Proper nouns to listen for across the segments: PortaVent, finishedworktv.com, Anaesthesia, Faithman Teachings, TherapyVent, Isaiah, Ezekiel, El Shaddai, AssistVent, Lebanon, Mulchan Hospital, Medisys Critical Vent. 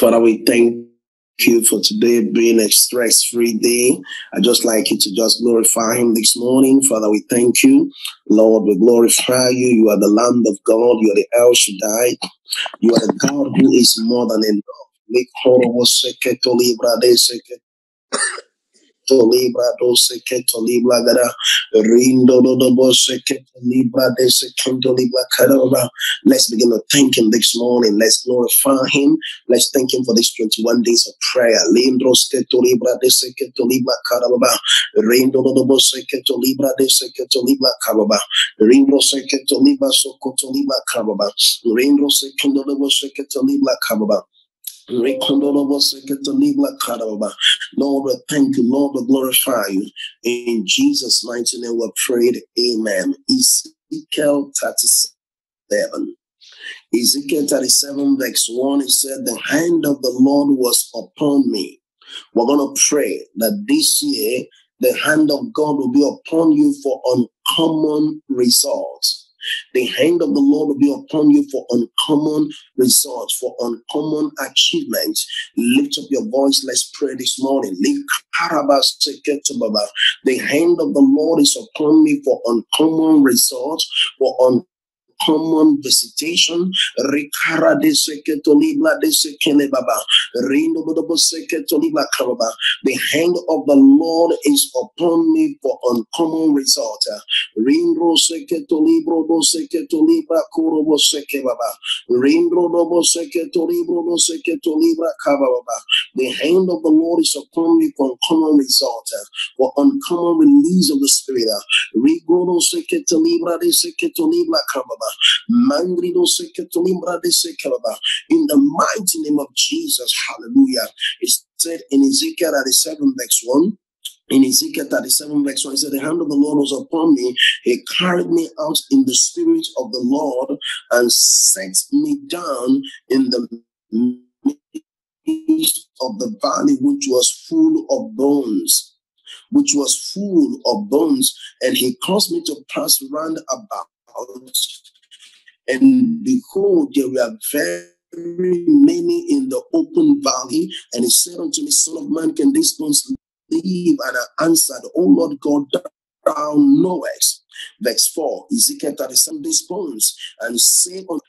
Father, we thank you for today being a stress-free day. I just like you to just glorify him this morning. Father, we thank you. Lord, we glorify you. You are the Lamb of God. You are the El Shaddai. You are the God who is more than enough. Let's begin to thank him this morning. Let's glorify him. Let's thank him for these 21 days of prayer. Lord, we thank you. Lord, we glorify you. In Jesus' mighty name, we prayed. Amen. Ezekiel 37. Ezekiel 37, verse 1, it said, the hand of the Lord was upon me. We're going to pray that this year, the hand of God will be upon you for uncommon results. The hand of the Lord will be upon you for uncommon results, for uncommon achievements. Lift up your voice. Let's pray this morning. The hand of the Lord is upon me for uncommon results, for uncommon visitation. The hand of the Lord is upon me for uncommon results. The hand of the Lord is upon me for uncommon results, for uncommon release of the Spirit. In the mighty name of Jesus, hallelujah. It said in Ezekiel 37, verse 1. In Ezekiel 37, verse 1, it said, the hand of the Lord was upon me. He carried me out in the spirit of the Lord and set me down in the midst of the valley, which was full of bones. And he caused me to pass round about. And behold, there were very many in the open valley. And he said unto me, Son of man, can these bones live? And I answered, O Lord God, thou knowest. Verse 4, Ezekiel 37, these bones, and say unto.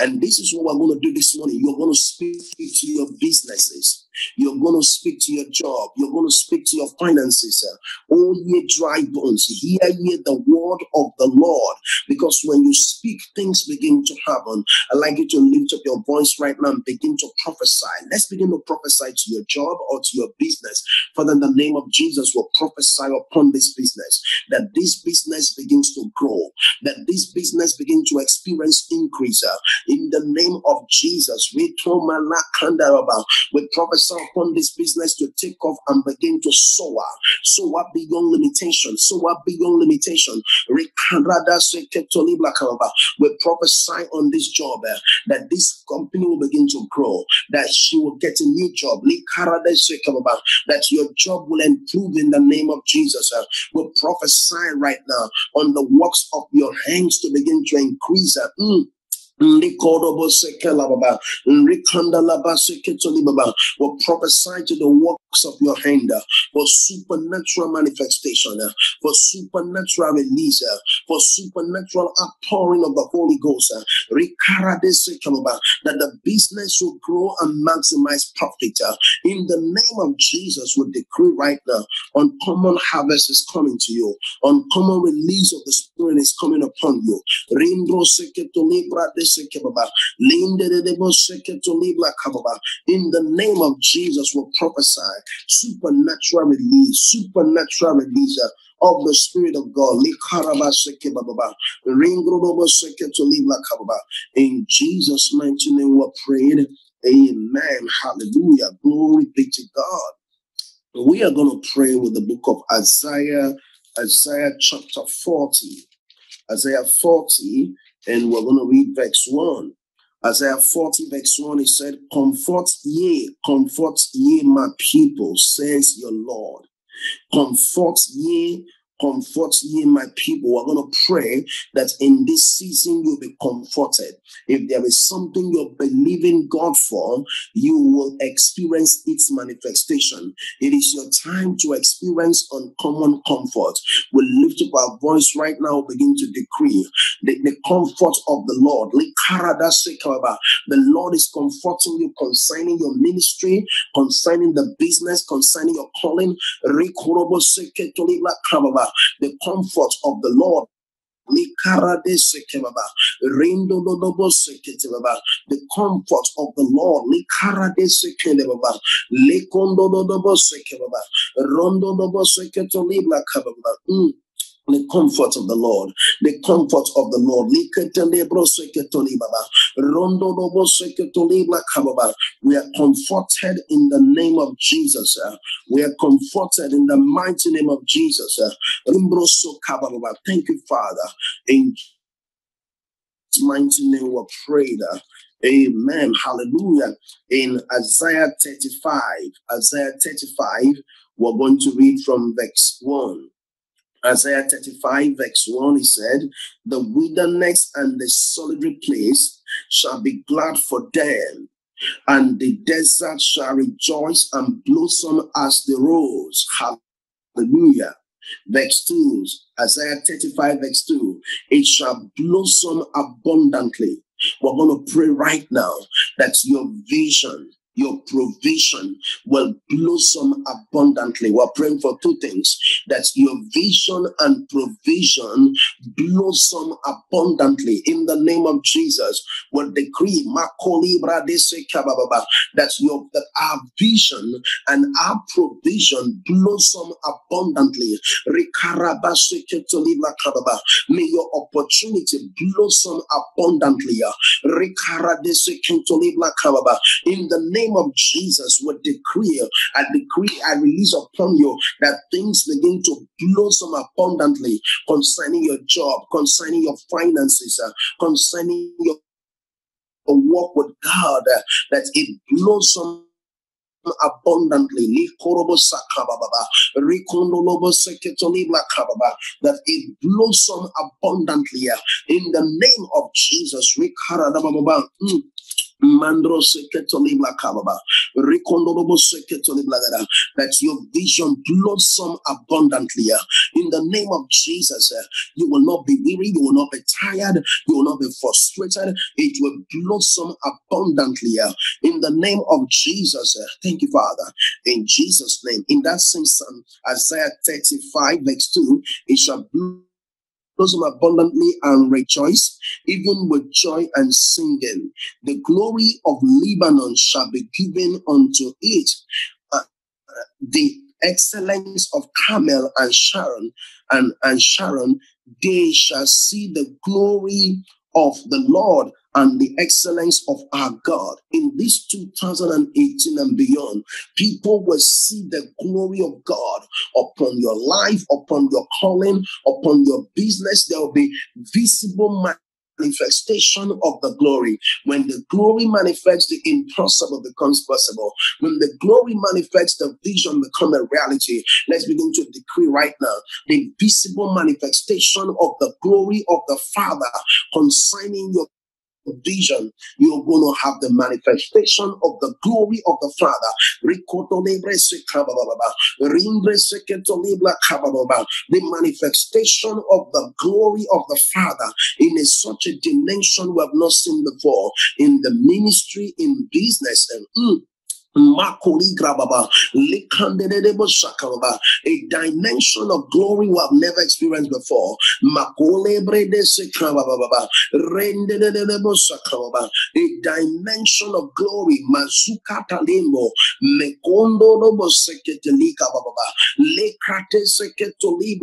And this is what we're going to do this morning. You're going to speak to your businesses. You're going to speak to your job. You're going to speak to your finances. All ye dry bones, hear ye the word of the Lord. Because when you speak, things begin to happen. I'd like you to lift up your voice right now and begin to prophesy. Let's begin to prophesy to your job or to your business. Father, in the name of Jesus, we'll prophesy upon this business, that this business begins to grow, that this business begins to experience increase. In the name of Jesus, we prophesy upon this business to take off and begin to soar beyond limitation, We prophesy on this job that this company will begin to grow, that she will get a new job, that your job will improve in the name of Jesus. We prophesy right now on the works of your hands to begin to increase. We prophesy to the works of your hand for supernatural manifestation, for supernatural release, for supernatural outpouring of the Holy Ghost, that the business will grow and maximize profit. In the name of Jesus, we decree right now, uncommon harvest is coming to you, uncommon release of the Spirit is coming upon you. In the name of Jesus, we prophesy supernatural release, of the Spirit of God. In Jesus' mighty name, we prayed. Amen. Hallelujah. Glory be to God. We are going to pray with the book of Isaiah, chapter 40. Isaiah 40. And we're going to read verse 1. Isaiah 40, verse 1, it said, Comfort ye, my people, says your Lord. Comfort ye, Comfort ye my people. We're going to pray that in this season you'll be comforted. If there is something you're believing God for, you will experience its manifestation. It is your time to experience uncommon comfort. We'll lift up our voice right now, begin to decree the comfort of the Lord. The Lord is comforting you concerning your ministry, concerning the business, concerning your calling. The comfort of the Lord. The comfort of the Lord. The comfort of the Lord, the comfort of the Lord. We are comforted in the name of Jesus. We are comforted in the mighty name of Jesus. Thank you, Father. In Jesus' mighty name we pray. Amen. Hallelujah. In Isaiah 35, we're going to read from verse 1. Isaiah 35, verse 1, he said, the wilderness and the solitary place shall be glad for them, and the desert shall rejoice and blossom as the rose. Hallelujah. Verse 2, Isaiah 35, verse 2, it shall blossom abundantly. We're going to pray right now that your vision, your provision will blossom abundantly. We're praying for two things, that your vision and provision blossom abundantly. In the name of Jesus, we'll decree that our vision and our provision blossom abundantly. May your opportunity blossom abundantly. In the name of Jesus, we decree, I release upon you that things begin to blossom abundantly concerning your job, concerning your finances, concerning your walk with God, that it blossom abundantly, that it blossom abundantly in the name of Jesus. That your vision blossom abundantly in the name of Jesus. You will not be weary, you will not be tired, you will not be frustrated. It will blossom abundantly in the name of Jesus. Thank you, Father. In Jesus' name, in that same Psalm, Isaiah 35, verse 2, it shall blossom abundantly and rejoice, even with joy and singing. The glory of Lebanon shall be given unto it, the excellence of Carmel and Sharon, and Sharon, they shall see the glory of the Lord and the excellence of our God. In this 2018 and beyond, people will see the glory of God upon your life, upon your calling, upon your business. There will be visible manifestation of the glory. When the glory manifests, the impossible becomes possible. When the glory manifests, the vision becomes a reality. Let's begin to decree right now the visible manifestation of the glory of the Father concerning your vision. You're going to have the manifestation of the glory of the Father. The manifestation of the glory of the Father in such a dimension we have not seen before, in the ministry, in business, and a dimension of glory we have never experienced before. A dimension of glory.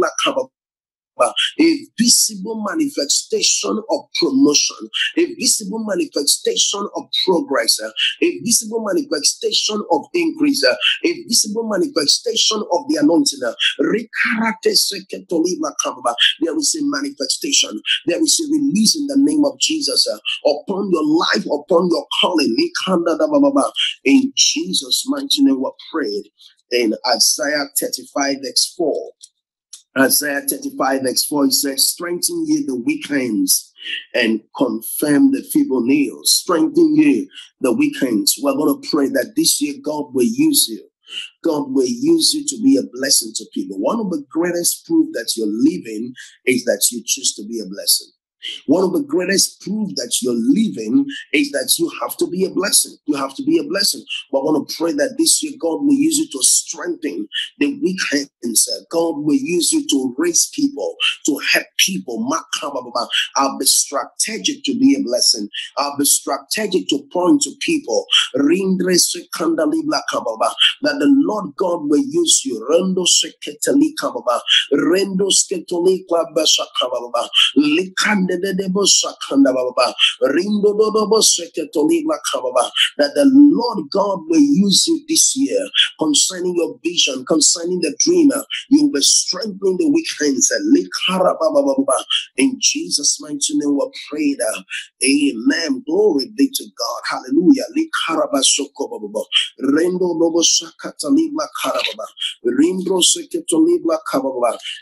A visible manifestation of promotion, a visible manifestation of progress, a visible manifestation of increase, a visible manifestation of the anointing. There is a manifestation, there is a release in the name of Jesus upon your life, upon your calling. In Jesus' mighty name we prayed. In Isaiah 35, verse 4. Isaiah 35, verse 4, it says, strengthen ye the weak hands and confirm the feeble knees. Strengthen ye the weak hands. We're going to pray that this year God will use you. God will use you to be a blessing to people. One of the greatest proof that you're living is that you choose to be a blessing. One of the greatest proof that you're living is that you have to be a blessing. You have to be a blessing. But I want to pray that this year God will use you to strengthen the weak hands. God will use you to raise people, to help people. I'll be strategic to be a blessing. I'll be strategic to point to people. That the Lord God will use you. That the Lord God will use you this year concerning your vision, concerning the dreamer. You will strengthen the weak hands. In Jesus' mighty name, we pray. Amen. Glory be to God. Hallelujah.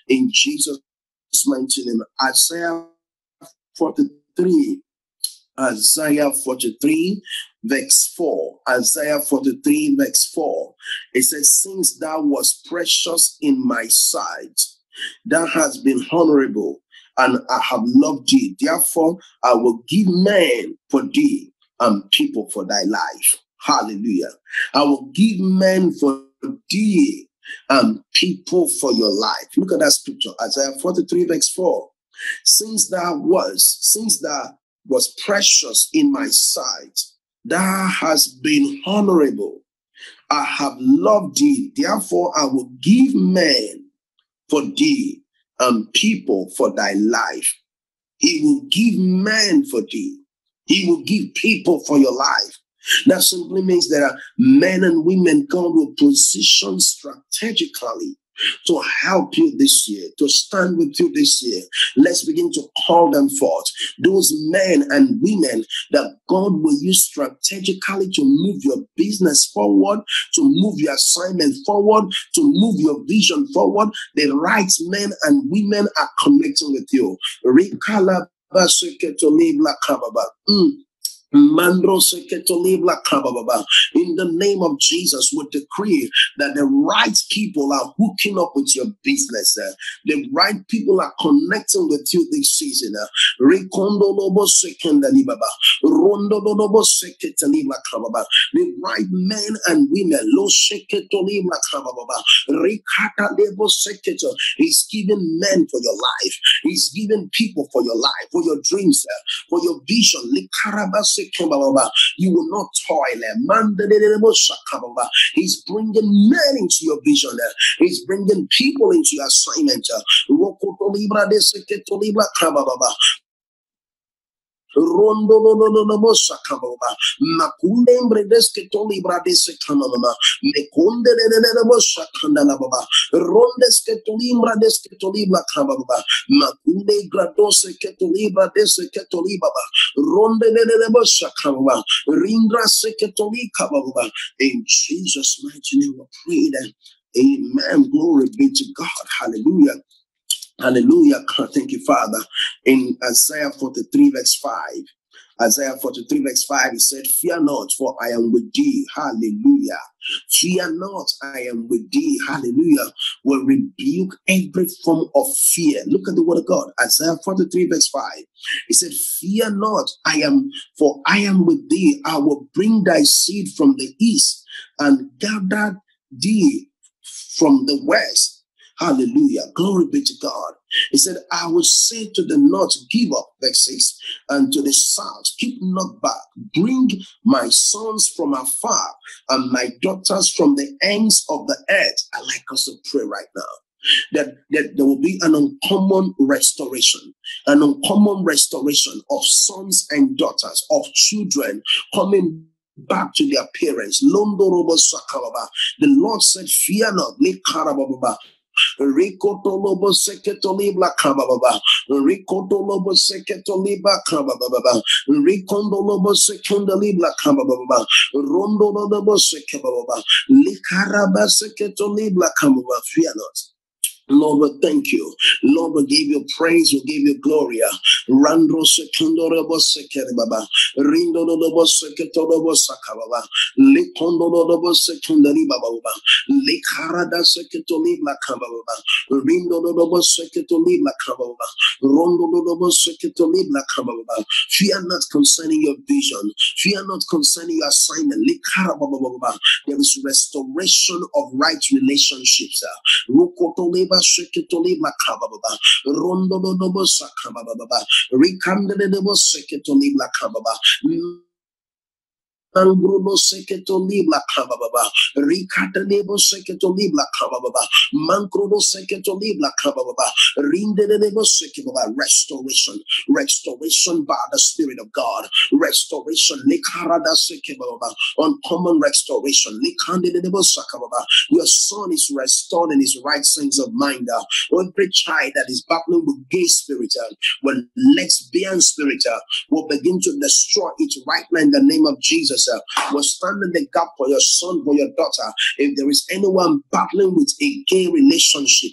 In Jesus' mighty name, Isaiah 43, Isaiah 43, verse 4. Isaiah 43, verse 4. It says, since thou wast precious in my sight, thou hast been honorable, and I have loved thee. Therefore, I will give men for thee and people for thy life. Hallelujah. I will give men for thee and people for your life. Look at that scripture, Isaiah 43, verse 4. Since thou was precious in my sight, thou hast been honorable. I have loved thee. Therefore, I will give men for thee and people for thy life. He will give men for thee. He will give people for your life. That simply means there are men and women God will position strategically to help you this year, to stand with you this year. Let's begin to call them forth. Those men and women that God will use strategically to move your business forward, to move your assignment forward, to move your vision forward. The right men and women are connecting with you. In the name of Jesus, we decree that the right people are hooking up with your business. The right people are connecting with you this season. The right men and women, He's giving men for your life. He's giving people for your life, for your dreams, for your vision. You will not toil. He's bringing men into your vision. He's bringing people into your assignment. In Jesus' mighty name we pray. Amen. Glory be to God. Hallelujah. Hallelujah. Thank you, Father. In Isaiah 43, verse 5. Isaiah 43, verse 5, he said, fear not, for I am with thee. Hallelujah. Fear not, I am with thee. Hallelujah. Will rebuke every form of fear. Look at the word of God. Isaiah 43, verse 5. He said, fear not, I am, for I am with thee. I will bring thy seed from the east and gather thee from the west. Hallelujah. Glory be to God. He said, I will say to the north, give up, verse 6, and to the south, keep not back. Bring my sons from afar and my daughters from the ends of the earth. I like us to pray right now that there will be an uncommon restoration. An uncommon restoration of sons and daughters, of children coming back to their parents. The Lord said, fear not. Lord, we thank you. Lord, we give you praise. We give you glory. Rando sekondoro bosekere baba. Rindo do boseketo do bosaka baba. Likondo do bosekondari baba baba. Likarada seketo libla kaba baba. Rindo do boseketo libla kaba baba. Rondo do boseketo libla kaba baba. Fear not concerning your vision. Fear not concerning your assignment. Likara baba baba. There is restoration of right relationships. Rukoto leba. Angruno seketo libla kabababa, Ricata nebo seketo libla kabababa, Mancruno seketo libla kabababa, Rinde nebo sekebaba, restoration by the Spirit of God, restoration, Nicarada sekebaba, uncommon restoration, Nicande nebo sakababa. Your son is restored in his right sense of mind. Every child that is battling with gay spirit, when lesbian spirit will begin to destroy its right now in the name of Jesus. Will stand in the gap for your son, for your daughter. If there is anyone battling with a gay relationship,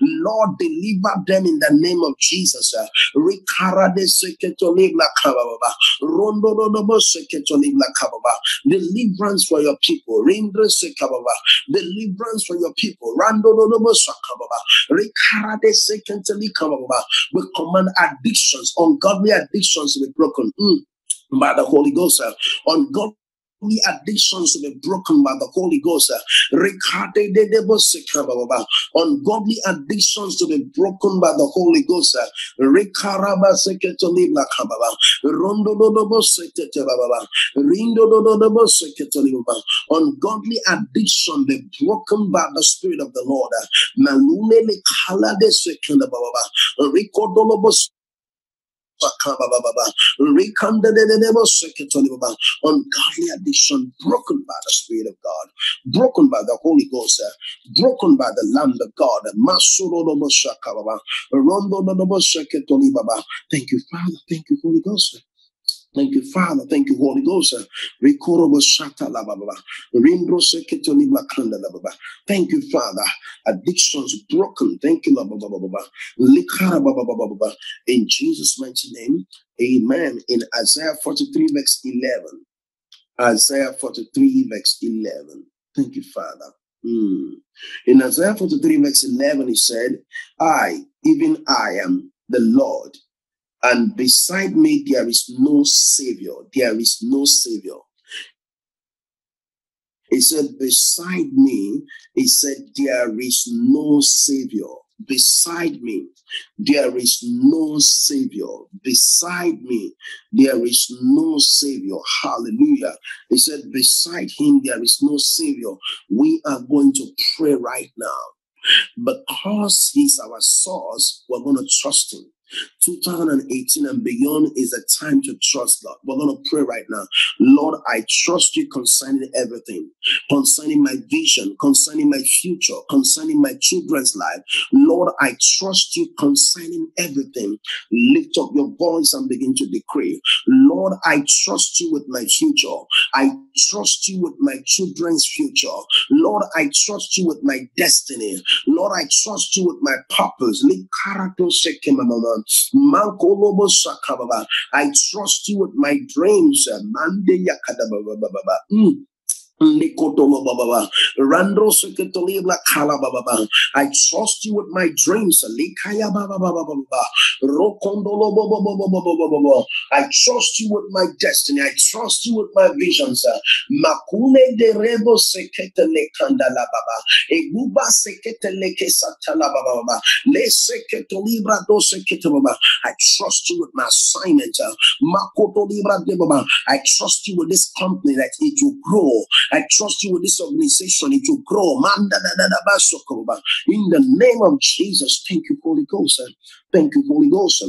Lord, deliver them in the name of Jesus. Deliverance for your people. Deliverance for your people. We command addictions, ungodly addictions to be broken. By the Holy Ghost, on God. Addictions to be broken by the Holy Ghost. Ungodly addictions to be broken by the Holy Ghost. Ungodly addiction be broken by the Spirit of the Lord. Ungodly addiction broken by the Spirit of God, broken by the Holy Ghost, broken by the Lamb of God. Thank you, Father. Thank you, Holy Ghost. Thank you, Father. Thank you, Holy Ghost. Thank you, Father. Addictions broken. Thank you, Lord. In Jesus' mighty name, amen. In Isaiah 43, verse 11. Isaiah 43, verse 11. Thank you, Father. In Isaiah 43, verse 11, he said, I, even I am the Lord. And beside me, there is no Savior. There is no Savior. He said, beside me, he said, there is no Savior. Beside me, there is no Savior. Beside me, there is no Savior. Hallelujah. He said, beside him, there is no Savior. We are going to pray right now. Because he's our source, we're going to trust him. 2018 and beyond is a time to trust God. We're going to pray right now. Lord, I trust you concerning everything, concerning my vision, concerning my future, concerning my children's life. Lord, I trust you concerning everything. Lift up your voice and begin to decree. Lord, I trust you with my future. I trust you with my children's future. Lord, I trust you with my destiny. Lord, I trust you with my purpose. I trust you with my dreams. I trust you with my dreams. I trust you with my destiny. I trust you with my visions. I trust you with my assignment. I trust you with this company that it will grow. I trust you with this organization. It will grow. In the name of Jesus, thank you, Holy Ghost. Thank you, Holy Ghost.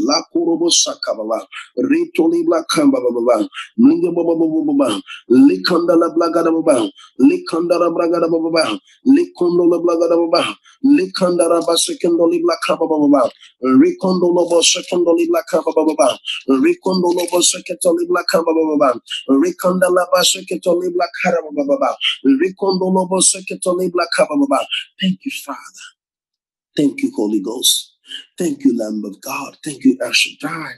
Thank you, Father. Thank you, Holy Ghost. Thank you, Lamb of God. Thank you, El Shaddai.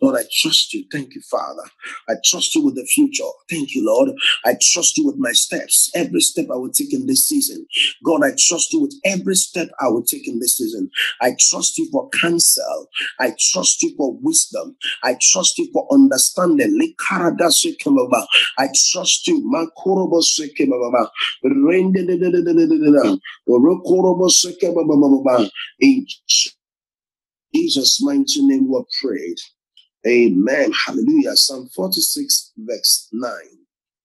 Lord, I trust you. Thank you, Father. I trust you with the future. Thank you, Lord. I trust you with my steps. Every step I will take in this season. God, I trust you with every step I will take in this season. I trust you for counsel. I trust you for wisdom. I trust you for understanding. I trust you. In Jesus' mighty name we prayed. Amen. Hallelujah. Psalm 46 verse 9.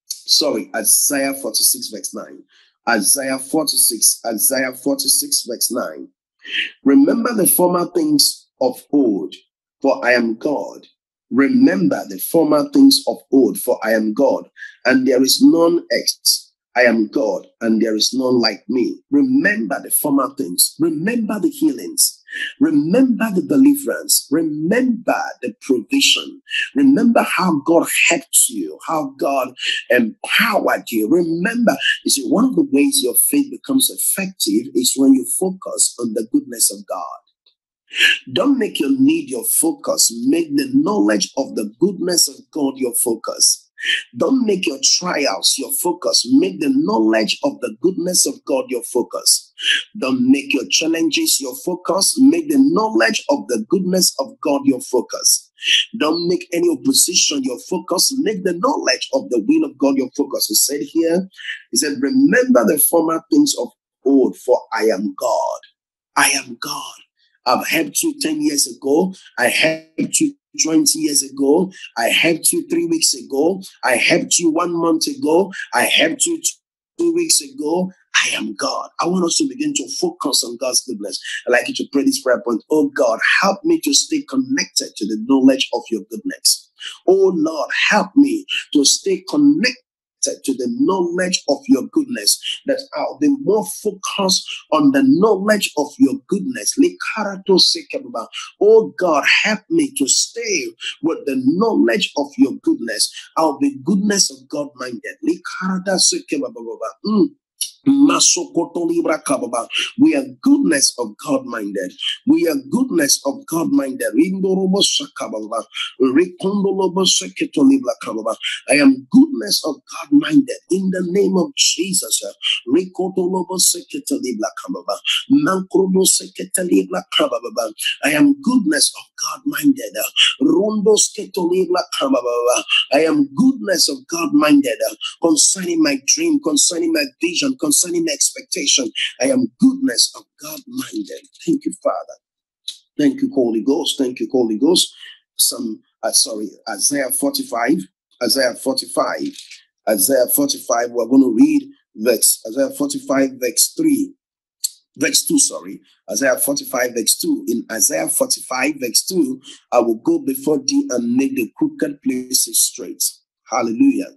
Sorry, Isaiah 46 verse 9. Isaiah 46 verse 9. Remember the former things of old, for I am God. Remember the former things of old, for I am God, and there is none else. I am God, and there is none like me. Remember the former things. Remember the healings. Remember the deliverance. Remember the provision. Remember how God helped you, how God empowered you. Remember, you see, one of the ways your faith becomes effective is when you focus on the goodness of God. Don't make your need your focus. Make the knowledge of the goodness of God your focus. Don't make your trials your focus. Make the knowledge of the goodness of God your focus. Don't make your challenges your focus. Make the knowledge of the goodness of God your focus. Don't make any opposition your focus. Make the knowledge of the will of God your focus. He said here, he said, remember the former things of old, for I am God. I am God. I've helped you 10 years ago. I helped you 20 years ago. I helped you 3 weeks ago. I helped you 1 month ago. I helped you 2 weeks ago. I am God. I want us to begin to focus on God's goodness. I'd like you to pray this prayer point. Oh God, help me to stay connected to the knowledge of your goodness. Oh Lord, help me to stay connected to the knowledge of your goodness, that I'll be more focused on the knowledge of your goodness. Oh God, help me to stay with the knowledge of your goodness. I'll be goodness of God minded. We are goodness of God minded. We are goodness of God minded. I am goodness of God minded in the name of Jesus. I am goodness of God minded. I am goodness of God minded concerning my dream, concerning my vision, concerning expectation. I am goodness of God minded. Thank you, Father. Thank you, Holy Ghost. Thank you, Holy Ghost. Isaiah 45. We're going to read Isaiah 45 verse 2. In Isaiah 45 verse 2, I will go before thee and make the crooked places straight. Hallelujah.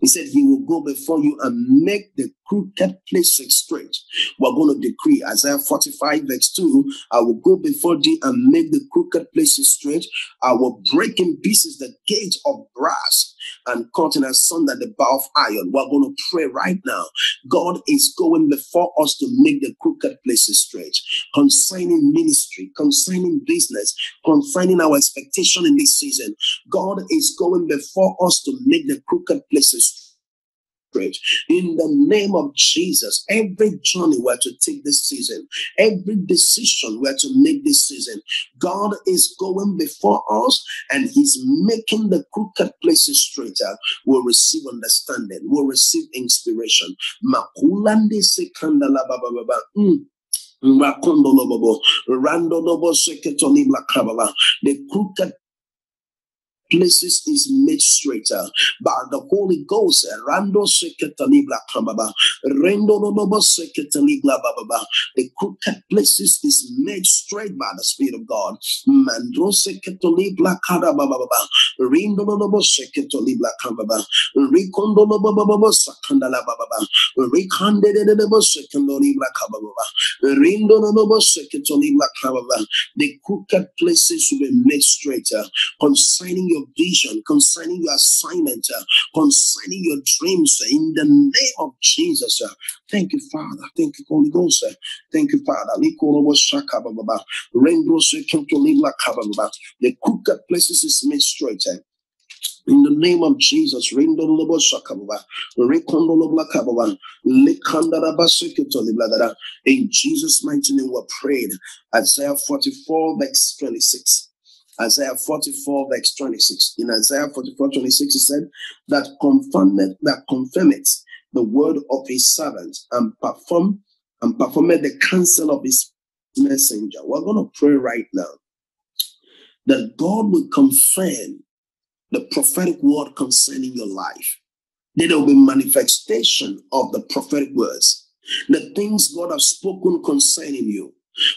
He said he will go before you and make the crooked places straight. We're going to decree Isaiah 45 verse 2. I will go before thee and make the crooked places straight. I will break in pieces the gates of brass and cut in asunder the bow of iron. We're going to pray right now. God is going before us to make the crooked places straight. Concerning ministry, concerning business, concerning our expectation in this season, God is going before us to make the crooked places straight. In the name of Jesus, every journey we're to take this season, every decision we're to make this season, God is going before us and he's making the crooked places straighter. We'll receive understanding. We'll receive inspiration. The crooked places is made straighter by the Holy Ghost. The crooked places is made straight by the Spirit of God. The crooked places will be made straighter concerning your vision, concerning your assignment, concerning your dreams, in the name of Jesus. Thank you, Father. Thank you, Holy Ghost. Thank you, Father. The crooked places is made straight. In the name of Jesus, in Jesus' mighty name we prayed. Isaiah 44 verse 26. Isaiah 44 verse 26. In Isaiah 44 26 he said, that confirmed the word of his servant and performed the counsel of his messenger. We're going to pray right now that God will confirm the prophetic word concerning your life. There will be manifestation of the prophetic words, the things God has spoken concerning you,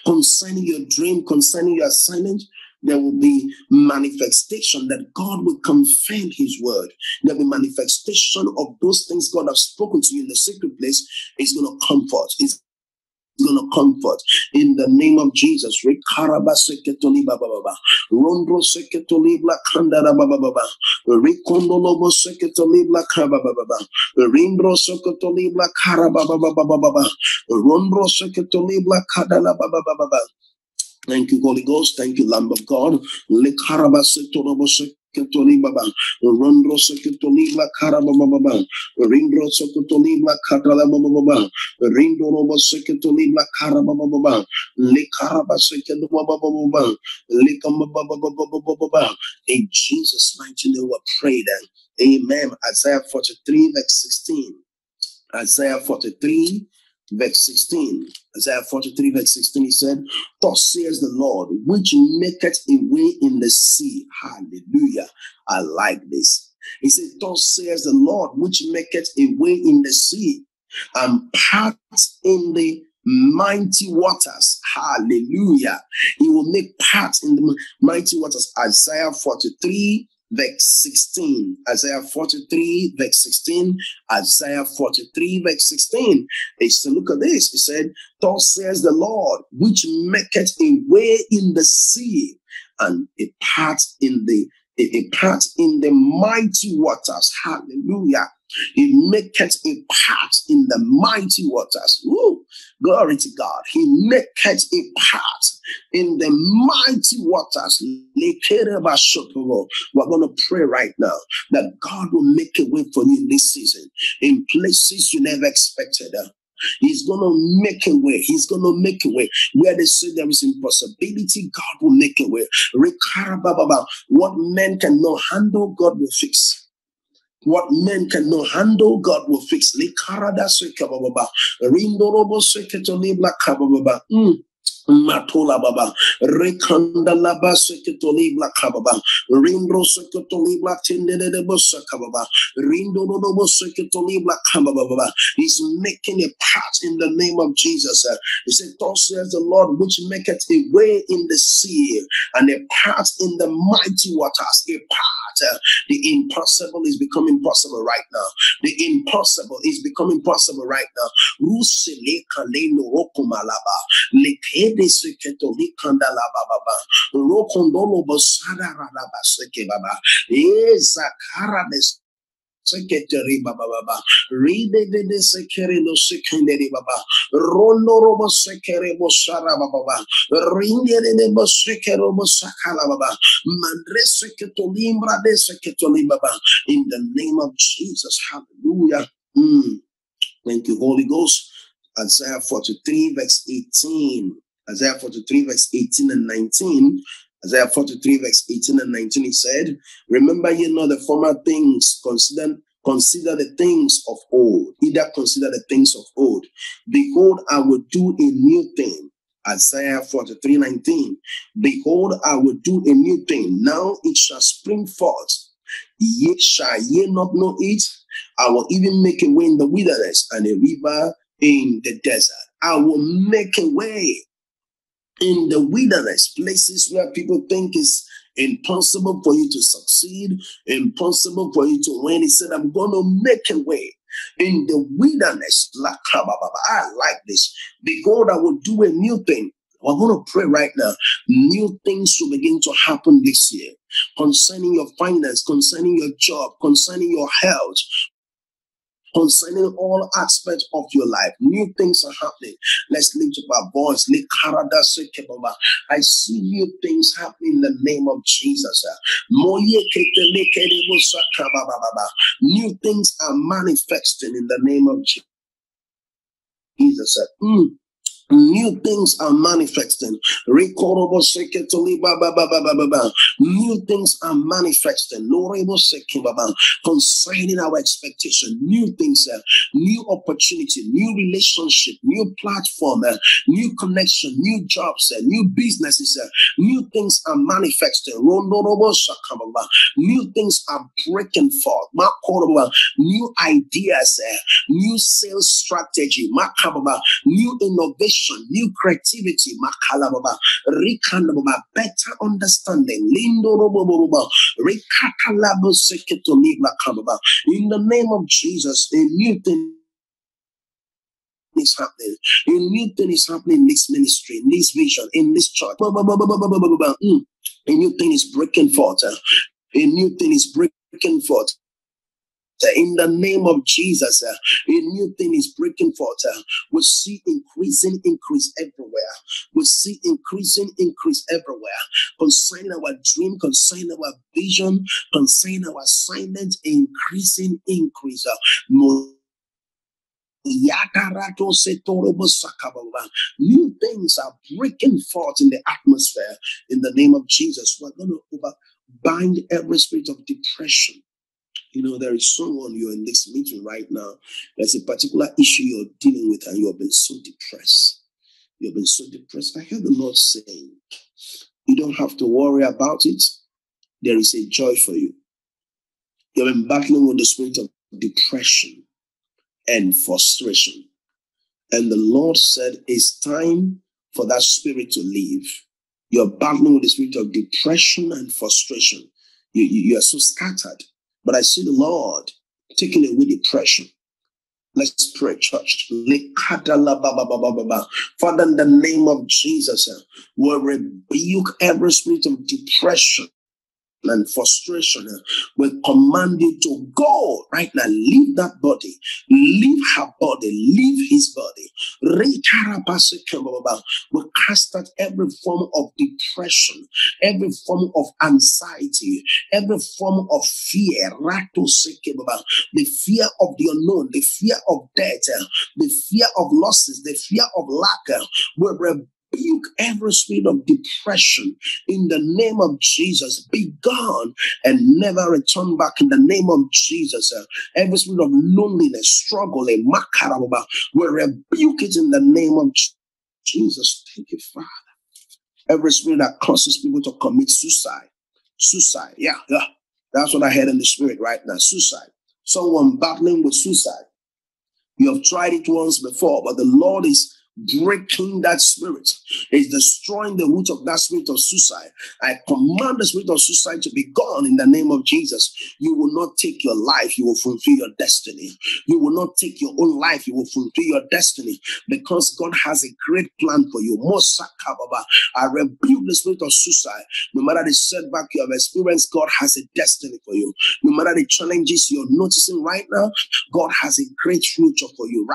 concerning your dream, concerning your assignment. There will be manifestation that God will confirm his word. There will be manifestation of those things God has spoken to you in the secret place. It's going to comfort. It's going to comfort in the name of Jesus. Thank you, Holy Ghost. Thank you, Lamb of God. In Jesus' mighty name, we pray then. Amen. Isaiah 43, verse 16. Isaiah 43. Verse 16, Isaiah 43, verse 16, he said, "Thus says the Lord, which maketh a way in the sea." Hallelujah. I like this. He said, "Thus says the Lord, which maketh a way in the sea, and paths in the mighty waters." Hallelujah. He will make paths in the mighty waters. Isaiah 43, verse 16, Isaiah 43, verse 16, Isaiah 43, verse 16. It's to look at this. He said, "Thus says the Lord, which maketh a way in the sea, and a path in the mighty waters." Hallelujah. He maketh a path in the mighty waters. Woo. Glory to God. He maketh a path in the mighty waters. We're going to pray right now that God will make a way for you in this season, in places you never expected. He's going to make a way. He's going to make a way. Where they say there is impossibility, God will make a way. What men cannot handle, God will fix. What men cannot handle, God will fix. Matola baba rekanda laba seketoli blakababa rindo seketoli blatende de bosakababa rindo dobo seketoli blakababa. He's making a path in the name of Jesus. He said, "Thus says the Lord, which maketh a way in the sea and a path in the mighty waters." A path. The impossible is becoming possible right now. The impossible is becoming possible right now. Rusele kaleno okumalaba leke. Secretary Baba, read the secretary, no secondary Baba, Ronorabo Secretary Bosara Baba, Ring the Bossekerobo Sakala Baba, Mandre Secretolimba de Secretolimba, in the name of Jesus. Hallelujah. Thank you, Holy Ghost. Isaiah 43, verse 18. Isaiah 43, verse 18 and 19. Isaiah 43, verse 18 and 19, he said, "Remember ye not the former things, consider the things of old. Either consider the things of old. Behold, I will do a new thing." Isaiah 43, 19. "Behold, I will do a new thing. Now it shall spring forth. Yet shall ye not know it? I will even make a way in the wilderness and a river in the desert." I will make a way in the wilderness, places where people think is impossible for you to succeed, impossible for you to win. He said, "I'm going to make a way in the wilderness." I like this. "Behold, I will do a new thing." We're going to pray right now. New things will begin to happen this year concerning your finance, concerning your job, concerning your health, concerning all aspects of your life. New things are happening. Let's lift up our voice. I see new things happening in the name of Jesus. New things are manifesting in the name of Jesus. New things are manifesting. New things are manifesting. Concerning our expectation, new things, new opportunity, new relationship, new platform, new connection, new jobs, new businesses, new things are manifesting. New things are breaking forth. New ideas, new sales strategy, new innovation, new creativity, makalababa, rikanababa, better understanding, lindoroboboroba, rikatalabo seketoni makalababa. In the name of Jesus, a new thing is happening. A new thing is happening in this ministry, in this vision, in this church. A new thing is breaking forth. A new thing is breaking forth. In the name of Jesus, a new thing is breaking forth. We see increase everywhere. We see increase everywhere. Concerning our dream, concerning our vision, concerning our assignment, increase. New things are breaking forth in the atmosphere. In the name of Jesus, we're going to bind every spirit of depression. You know, there is someone, you're in this meeting right now, there's a particular issue you're dealing with and you have been so depressed. You've been so depressed. I heard the Lord saying, you don't have to worry about it. There is a joy for you. You've been battling with the spirit of depression and frustration. And the Lord said, it's time for that spirit to leave. You're battling with the spirit of depression and frustration. You are so scattered. But I see the Lord taking away depression. Let's pray, church. Father, in the name of Jesus, we'll rebuke every spirit of depression and frustration. We command you to go right now. Leave that body. Leave her body. Leave his body. We cast out every form of depression, every form of anxiety, every form of fear. The fear of the unknown, the fear of death, the fear of losses, the fear of lack. We rebuke every spirit of depression in the name of Jesus. Be gone and never return back in the name of Jesus. Every spirit of loneliness, struggle, we rebuke it in the name of Jesus. Thank you, Father. Every spirit that causes people to commit suicide. Yeah. That's what I heard in the spirit right now. Suicide. Someone battling with suicide. You have tried it once before, but the Lord is breaking that spirit, is destroying the root of that spirit of suicide. I command the spirit of suicide to be gone in the name of Jesus. You will not take your life, you will fulfill your destiny. You will not take your own life, you will fulfill your destiny, because God has a great plan for you. I rebuke the spirit of suicide. No matter the setback you have experienced, God has a destiny for you. No matter the challenges you're noticing right now, God has a great future for you.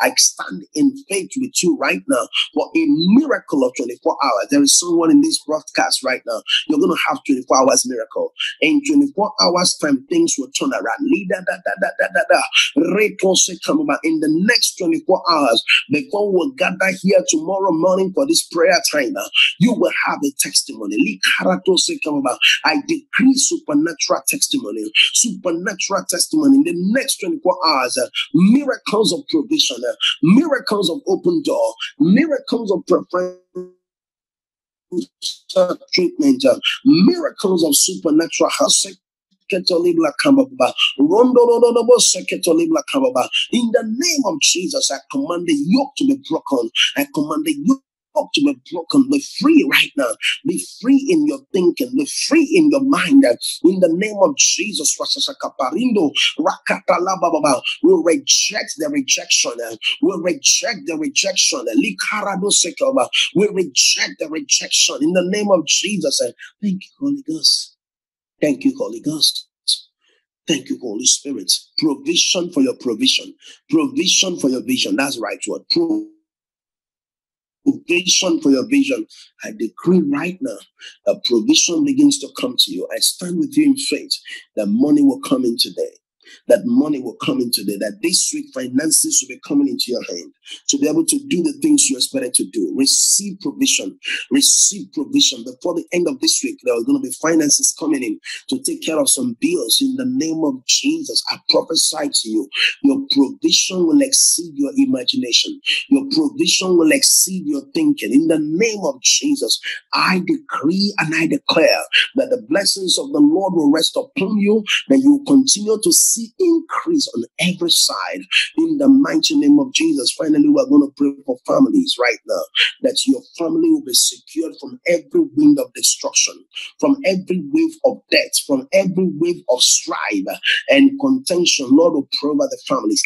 I stand in faith with you right now for a miracle of 24 hours. There is someone in this broadcast right now. You're going to have 24 hours miracle. In 24 hours time, things will turn around. In the next 24 hours, before we gather here tomorrow morning for this prayer time, you will have a testimony. I decree supernatural testimony. Supernatural testimony. In the next 24 hours, miracles of provision, miracles of open door, miracles of preferential treatment, miracles of supernatural house. In the name of Jesus, I command the yoke to be broken. I command the yoke to be broken. Be free right now. Be free in your thinking. Be free in your mind. In the name of Jesus, we'll reject the rejection. We'll reject the rejection. We'll reject the rejection. In the name of Jesus. Thank you, Holy Ghost. Thank you, Holy Ghost. Thank you, Holy Spirit. Provision for your provision. Provision for your vision. That's right word. Provision for your vision. I decree right now that provision begins to come to you. I stand with you in faith that money will come in today. That money will come in today. That this week finances will be coming into your hand to be able to do the things you expected to do. Receive provision. Receive provision. Before the end of this week, there are going to be finances coming in to take care of some bills. In the name of Jesus, I prophesy to you, your provision will exceed your imagination. Your provision will exceed your thinking. In the name of Jesus, I decree and I declare that the blessings of the Lord will rest upon you, that you will continue to see increase on every side in the mighty name of Jesus. Finally, we're going to pray for families right now, that your family will be secured from every wind of destruction, from every wave of death, from every wave of strife and contention. Lord, we pray over the families.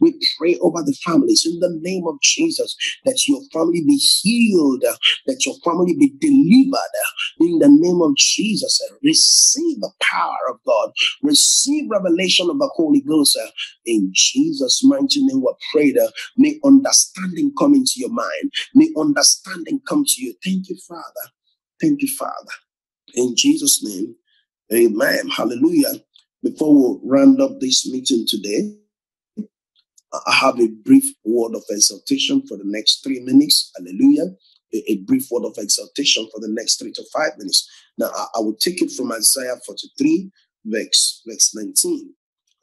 We pray over the families in the name of Jesus, that your family be healed, that your family be delivered in the name of Jesus. Receive the power of God. Receive revelation of the Holy Ghost. In Jesus' mighty name, we pray. May understanding come into your mind. May understanding come to you. Thank you, Father. Thank you, Father. In Jesus' name, amen. Hallelujah. Before we round up this meeting today, I have a brief word of exhortation for the next 3 minutes. Hallelujah. A brief word of exhortation for the next 3 to 5 minutes. Now, I will take it from Isaiah 43. Verse 19.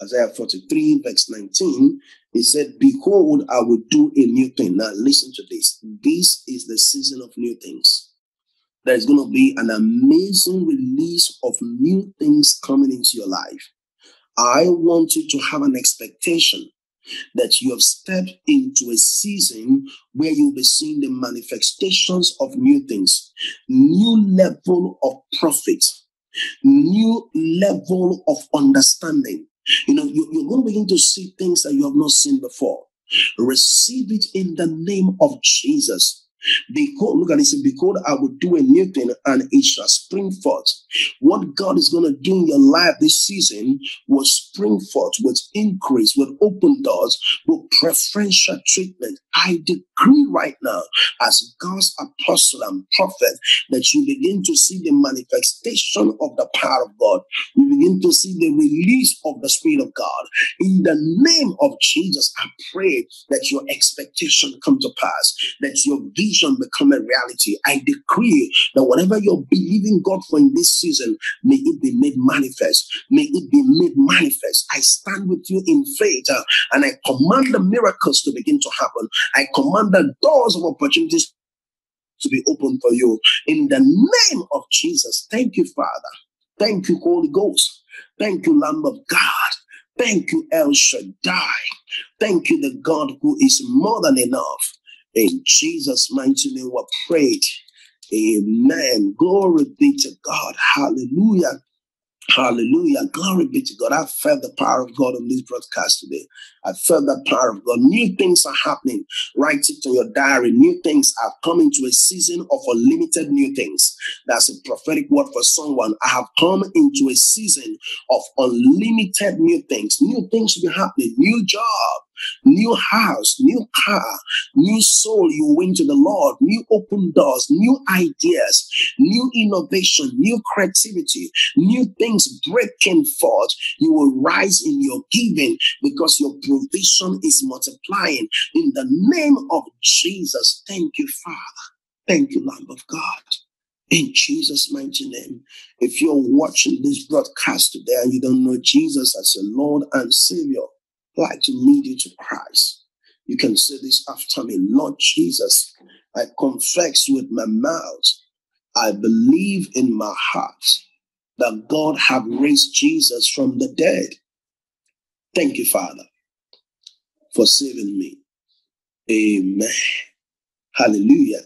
Isaiah 43, verse 19, he said, "Behold, I will do a new thing." Now listen to this. This is the season of new things. There's going to be an amazing release of new things coming into your life. I want you to have an expectation that you have stepped into a season where you'll be seeing the manifestations of new things, new level of profit, new level of understanding. You're going to begin to see things that you have not seen before. Receive it in the name of Jesus. Because, look at it, because I will do a new thing and it shall spring forth. What God is going to do in your life this season will spring forth, with increase, with open doors, with preferential treatment. I decree right now, as God's apostle and prophet, that you begin to see the manifestation of the power of God. You begin to see the release of the Spirit of God. In the name of Jesus, I pray that your expectation come to pass, that your vision become a reality. I decree that whatever you're believing God for in this season, may it be made manifest. May it be made manifest. I stand with you in faith and I command the miracles to begin to happen. I command the doors of opportunities to be open for you. In the name of Jesus, thank you, Father. Thank you, Holy Ghost. Thank you, Lamb of God. Thank you, El Shaddai. Thank you, the God who is more than enough. In Jesus' mighty name, we prayed. Amen. Glory be to God. Hallelujah. Hallelujah. Glory be to God. I felt the power of God on this broadcast today. I felt the power of God. New things are happening. Write it in your diary. New things are coming to a season of unlimited new things. That's a prophetic word for someone. I have come into a season of unlimited new things. New things will be happening. New job. New house, new car, new soul you win to the Lord, new open doors, new ideas, new innovation, new creativity, new things breaking forth. You will rise in your giving because your provision is multiplying. In the name of Jesus, thank you, Father. Thank you, Lamb of God. In Jesus' mighty name, if you're watching this broadcast today and you don't know Jesus as your Lord and Savior, like to lead you to Christ. You can say this after me. Lord Jesus, I confess with my mouth, I believe in my heart that God have raised Jesus from the dead. Thank you, Father, for saving me. Amen. Hallelujah.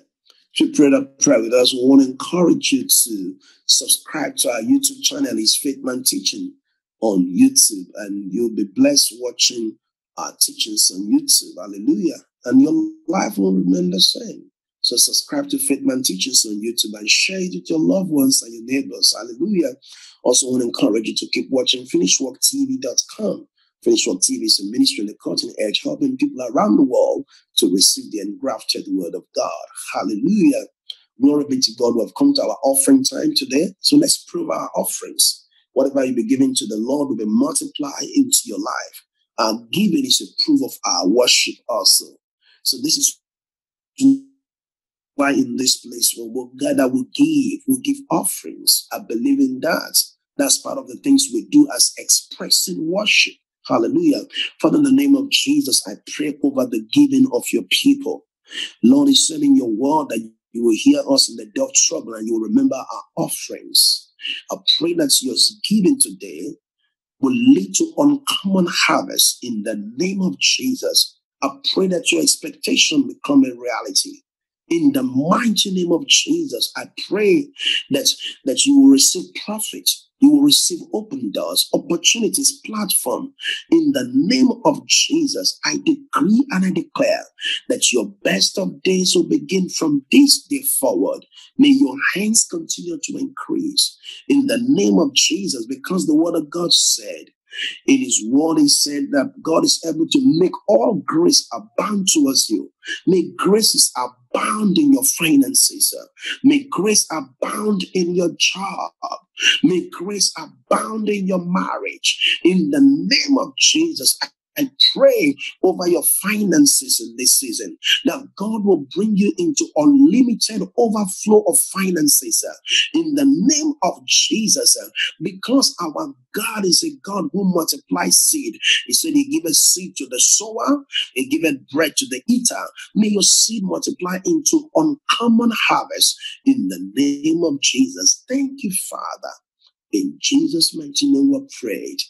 If you pray that prayer with us, we want to encourage you to subscribe to our YouTube channel. It's Faithman Teachings on YouTube, and you'll be blessed watching our teachings on YouTube. Hallelujah. And your life will remain the same. So subscribe to Faithman Teachings on YouTube and share it with your loved ones and your neighbors. Hallelujah. Also, I want to encourage you to keep watching finishedworktv.com. Finish Work TV is a ministry on the cutting edge, helping people around the world to receive the engrafted word of God. Hallelujah. Glory be to God. We have come to our offering time today. So let's prove our offerings. Whatever you be giving to the Lord will be multiplied into your life. Our giving is a proof of our worship also. So this is why in this place when we gather, we give offerings. I believe in that. That's part of the things we do as expressing worship. Hallelujah. Father, in the name of Jesus, I pray over the giving of your people. Lord, is saying in your word that you will hear us in the day of trouble and you will remember our offerings. I pray that your giving today will lead to uncommon harvest in the name of Jesus. I pray that your expectation become a reality. In the mighty name of Jesus, I pray that you will receive profit. You will receive open doors, opportunities, platform. In the name of Jesus, I decree and I declare that your best of days will begin from this day forward. May your hands continue to increase. In the name of Jesus, because the word of God said, in his word, he said that God is able to make all grace abound towards you. May grace abound in your finances. May grace abound in your job. May grace abound in your marriage. In the name of Jesus, I pray over your finances in this season that God will bring you into unlimited overflow of finances in the name of Jesus, because our God is a God who multiplies seed. He said he giveth seed to the sower, he giveth bread to the eater. May your seed multiply into uncommon harvest in the name of Jesus. Thank you, Father. In Jesus' mighty name we prayed.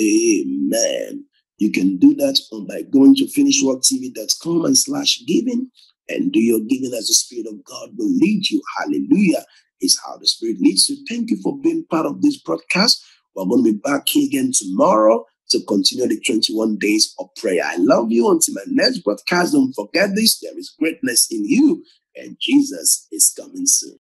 Amen. You can do that by going to finishworktv.com /giving and do your giving as the Spirit of God will lead you. Hallelujah is how the Spirit leads you. Thank you for being part of this broadcast. We're going to be back here again tomorrow to continue the 21 days of prayer. I love you. Until my next broadcast, don't forget this. There is greatness in you and Jesus is coming soon.